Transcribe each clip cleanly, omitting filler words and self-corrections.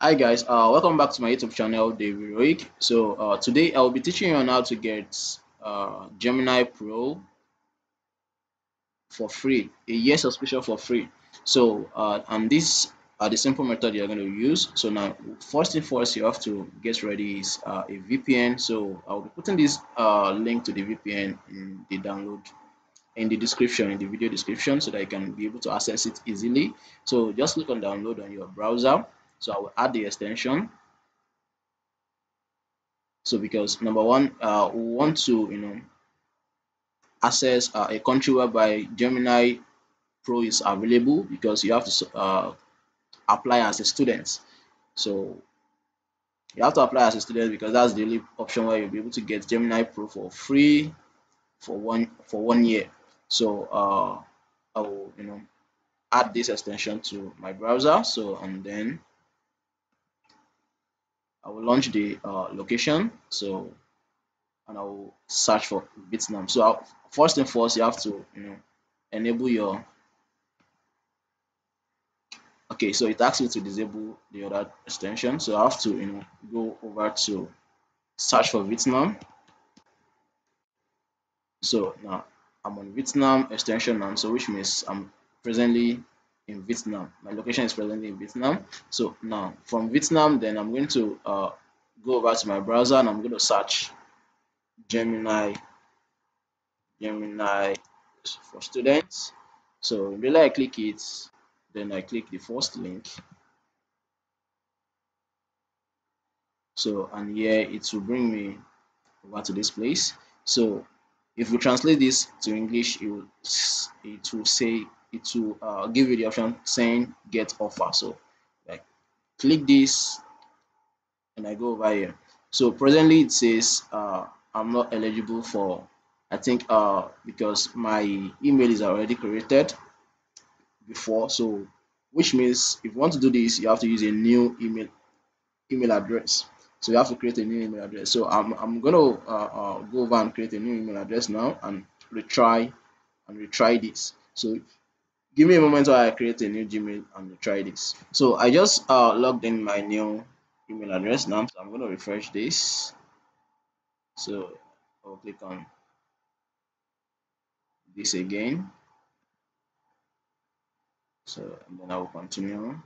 Hi guys, welcome back to my YouTube channel, Dave Heroic. So today I'll be teaching you on how to get Gemini Pro for free, a year subscription for free. So and these are the simple method you're going to use. So now, first thing first, you have to get ready is a VPN. So I'll be putting this link to the VPN in the download in the description, in the video description, so that you can be able to access it easily. So just click on download on your browser. So I will add the extension. So because number one, we want to access a country whereby Gemini Pro is available, because you have to apply as a student. So you have to apply as a student because that's the only option where you'll be able to get Gemini Pro for free for one year. So I will add this extension to my browser. So and then I will launch the location. So and I will search for Vietnam. So first and first, you have to enable your. Okay, so it asks you to disable the other extension. So I have to go over to search for Vietnam. So now I'm on Vietnam extension now. So which means I'm presently in Vietnam. My location is presently in Vietnam. So now from Vietnam, then I'm going to go over to my browser and I'm going to search Gemini for students. So really I click it, then I click the first link. So and here it will bring me over to this place. So if we translate this to English, it will give you the option saying get offer. So like click this and I go over here. So presently it says I'm not eligible for, I think because my email is already created before. So which means if you want to do this, you have to use a new email address. So you have to create a new email address. So I'm gonna go over and create a new email address now and retry this. So give me a moment while I create a new Gmail and try this. So I just logged in my new email address now. So I'm going to refresh this. So I'll click on this again. So and then I will continue.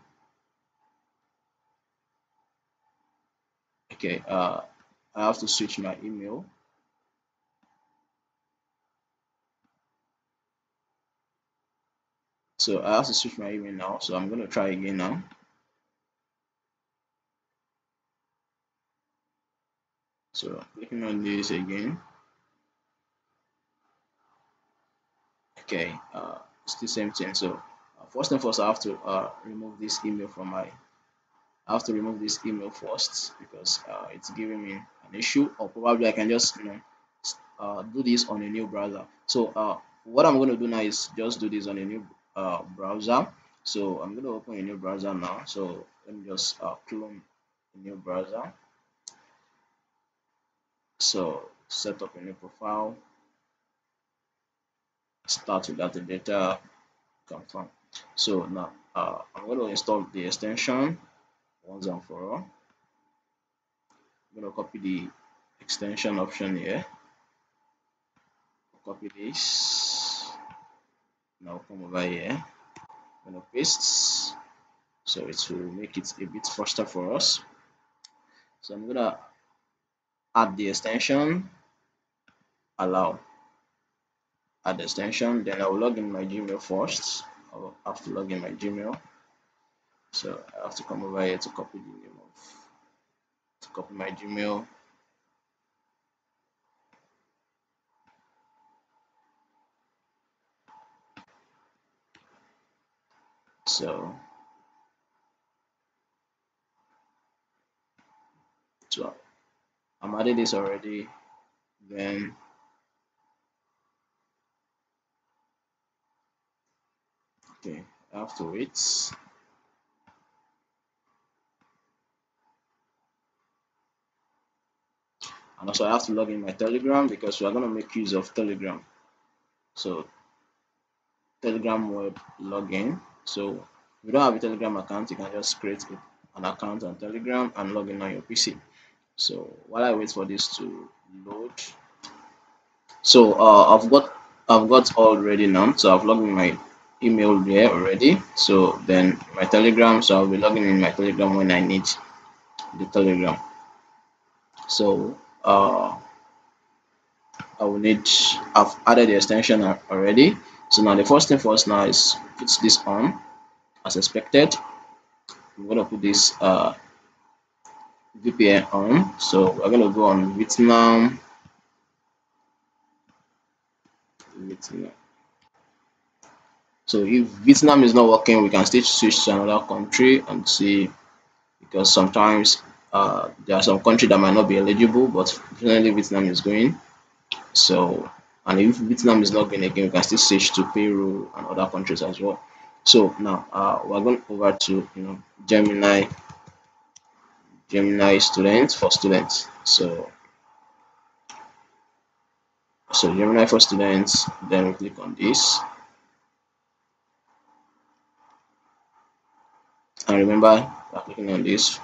Okay, I have to switch my email. So I have to switch my email now. So I'm going to try again now. So I'm clicking on this again. Okay, it's the same thing. So first and first, I have to remove this email from my. I have to remove this email first because it's giving me an issue, or probably I can just do this on a new browser. So what I'm going to do now is just do this on a new browser. So I'm going to open a new browser now. So let me just clone a new browser. So set up a new profile, start with that data, confirm. So now I'm going to install the extension once and for all. I'm going to copy the extension option here, copy this. Now come over here, I'm gonna paste, so it will make it a bit faster for us. So I'm gonna add the extension, allow, add the extension. Then I will log in my Gmail first. I will have to log in my Gmail. So I have to come over here to copy the name of, to copy my Gmail. So I'm adding this already, then okay, afterwards and also I have to log in my Telegram because we are going to make use of Telegram. So Telegram web login. So if you don't have a Telegram account, you can just create an account on Telegram and log in on your PC. So while I wait for this to load, so I've got all ready now. So I've logged in my email there already. So then my Telegram, so I'll be logging in my Telegram when I need the Telegram. So I will need, I've added the extension already. So now the first thing first now is put this on as expected. I'm gonna put this VPN on. So we're gonna go on Vietnam. So if Vietnam is not working, we can still switch to another country and see, because sometimes there are some countries that might not be eligible, but finally Vietnam is going. So, and if Vietnam is not going again, we can still switch to Peru and other countries as well. So now we're going over to, you know, Gemini students for students. So Gemini for students, then we click on this. And remember, we're clicking on this.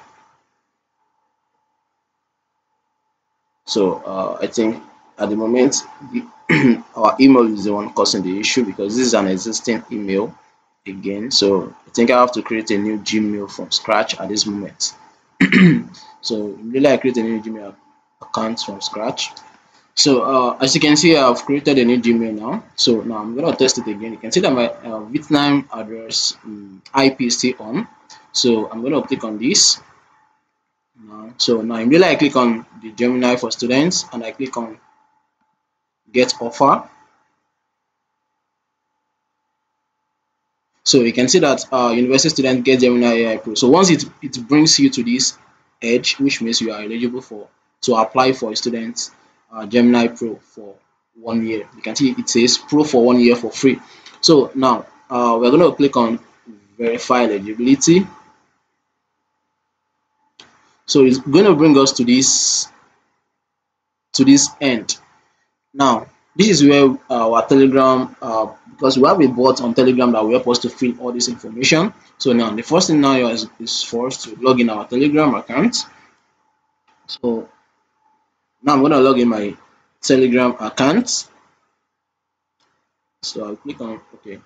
So I think at the moment our email is the one causing the issue, because this is an existing email again. So I think I have to create a new Gmail from scratch at this moment. So really I create a new Gmail account from scratch. So as you can see, I've created a new Gmail now. So now I'm gonna test it again. You can see that my Vietnam address IP is still on. So I'm gonna click on this. Now, so now immediately I click on the Gemini for students and I click on get offer. So you can see that university student get Gemini AI Pro. So once it brings you to this edge, which means you are eligible to apply for a student Gemini Pro for 1 year. You can see it says Pro for 1 year for free. So now we're going to click on verify eligibility. So it's going to bring us to this end. Now this is where our Telegram, because we have a bot on Telegram that will help us to fill all this information. So now the first thing now is for us to log in our Telegram account. So now I'm going to log in my Telegram account. So I'll click on OK.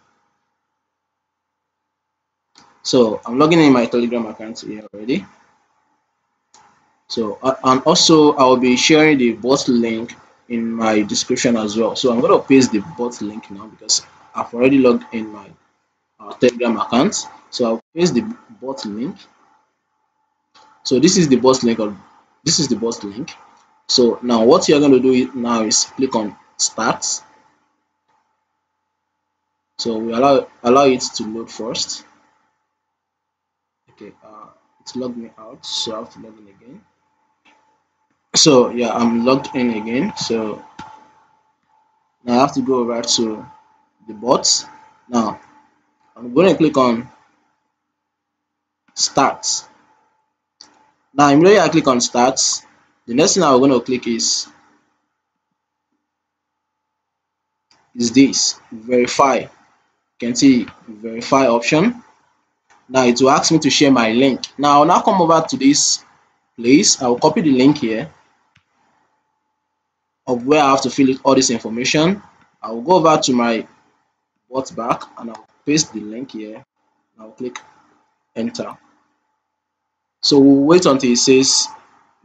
So I'm logging in my Telegram account here already. So and also I will be sharing the bot link in my description as well. So I'm going to paste the bot link now because I've already logged in my Telegram account. So I'll paste the bot link. So this is the bot link. This is the bot link. So now what you're going to do now is click on start. So we allow it to load first. Okay, it's logged me out, so I have to log in again. So yeah, I'm logged in again. So now I have to go over to the bots. Now I'm going to click on start. Now immediately I click on start. The next thing I'm going to click is this verify. You can see verify option. Now it will ask me to share my link. Now I'll now come over to this place. I will copy the link here of where I have to fill in all this information. I will go over to my bot back and I'll paste the link here. I'll click enter. So we'll wait until it says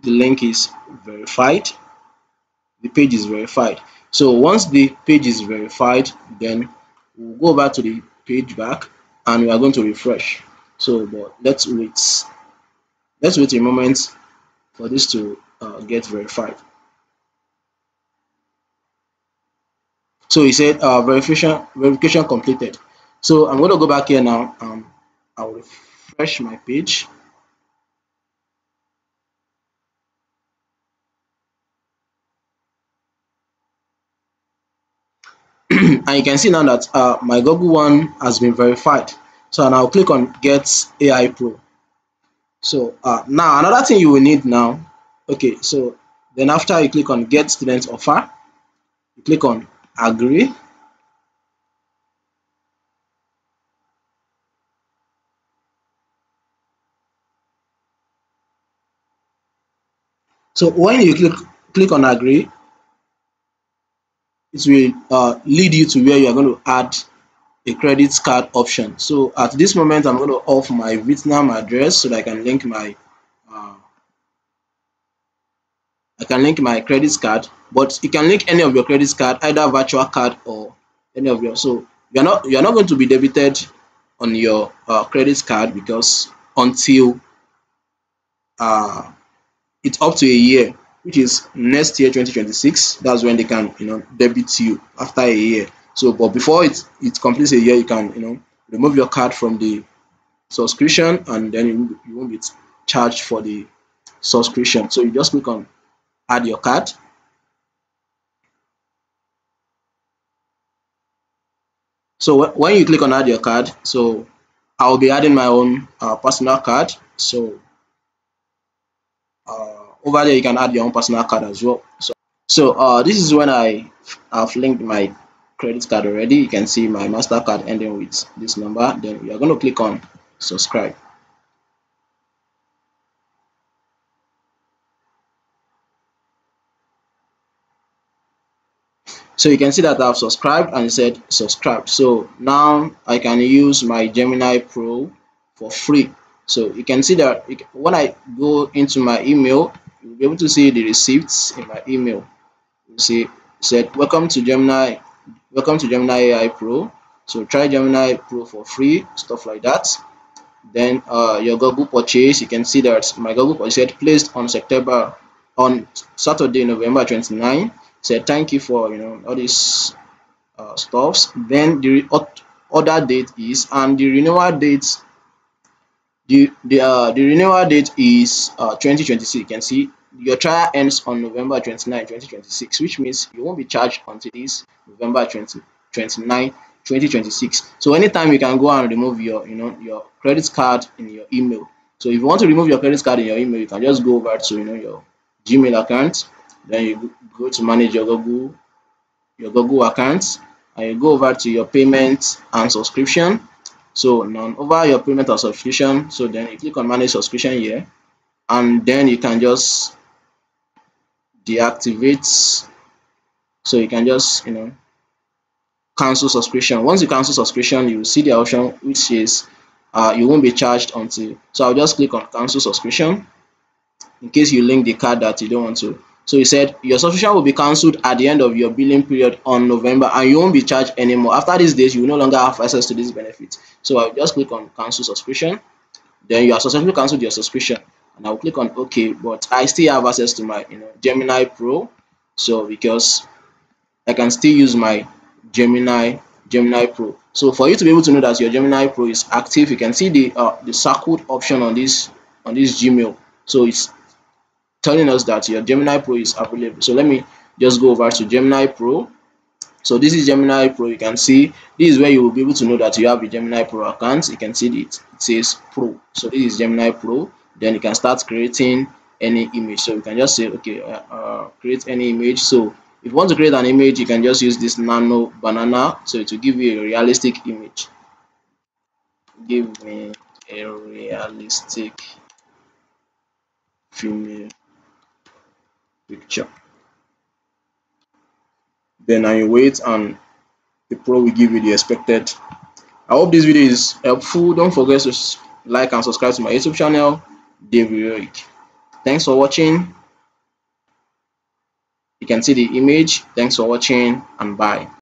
the link is verified, the page is verified. So once the page is verified, then we'll go back to the page back and we are going to refresh. So but let's wait a moment for this to get verified. So he said verification completed. So I'm going to go back here now. I'll refresh my page. And you can see now that my Google one has been verified. So now I'll click on Get AI Pro. So now another thing you will need now. Okay, so then after you click on Get Student Offer, you click on Agree. So when you click on agree, it will lead you to where you are going to add a credit card option. So at this moment, I'm going to off my Vietnam address so that I can link my credit card. But you can link any of your credit card, either virtual card or any of your. So you're not going to be debited on your credit card, because until it's up to a year, which is next year 2026, that's when they can, you know, debit you after a year. So but before it completes a year, you can, you know, remove your card from the subscription, and then you won't be charged for the subscription. So you just click on add your card. So when you click on add your card, so I'll be adding my own personal card. So over there you can add your own personal card as well. So this is when I've linked my credit card already. You can see my MasterCard ending with this number. Then you are going to click on subscribe. So you can see that I've subscribed and it said subscribe. So now I can use my Gemini Pro for free. So you can see that when I go into my email, you'll be able to see the receipts in my email. You see it said welcome to Gemini AI Pro. So try Gemini Pro for free, stuff like that. Then your Google purchase, you can see that my Google purchase said placed on Saturday, November 29. Said thank you for, you know, all these stuffs. Then the order date is, and the renewal date, the renewal date is 2026. You can see your trial ends on November 29, 2026, which means you won't be charged until this November 29, 2026. So anytime you can go and remove your, you know, your credit card in your email. So if you want to remove your credit card in your email, you can just go over to, you know, your Gmail account. Then you go to manage your Google accounts, and you go over to your payments and subscription. So now over your payment and subscription, so then you click on manage subscription here, and then you can just deactivate. So you can just, you know, cancel subscription. Once you cancel subscription, you will see the option which is you won't be charged until. So I'll just click on cancel subscription in case you link the card that you don't want to. So he said your subscription will be cancelled at the end of your billing period on November, and you won't be charged anymore. After these days, you will no longer have access to this benefit. So I'll just click on cancel subscription. Then you are successfully cancelled your subscription, and I'll click on OK. But I still have access to my, you know, Gemini Pro, so because I can still use my Gemini Pro. So for you to be able to know that your Gemini Pro is active, you can see the circled option on this Gmail. So it's telling us that your Gemini Pro is available. So let me just go over to Gemini Pro. So this is Gemini Pro. You can see this is where you will be able to know that you have a Gemini Pro account. You can see it says Pro. So this is Gemini Pro. Then you can start creating any image. So you can just say okay, create any image. So if you want to create an image, you can just use this Nano Banana. So it will give you a realistic image. Give me a realistic female picture. Then I wait, and the Pro will give you the expected. I hope this video is helpful. Don't forget to like and subscribe to my YouTube channel, Dave Heroic. Thanks for watching. You can see the image. Thanks for watching, and bye.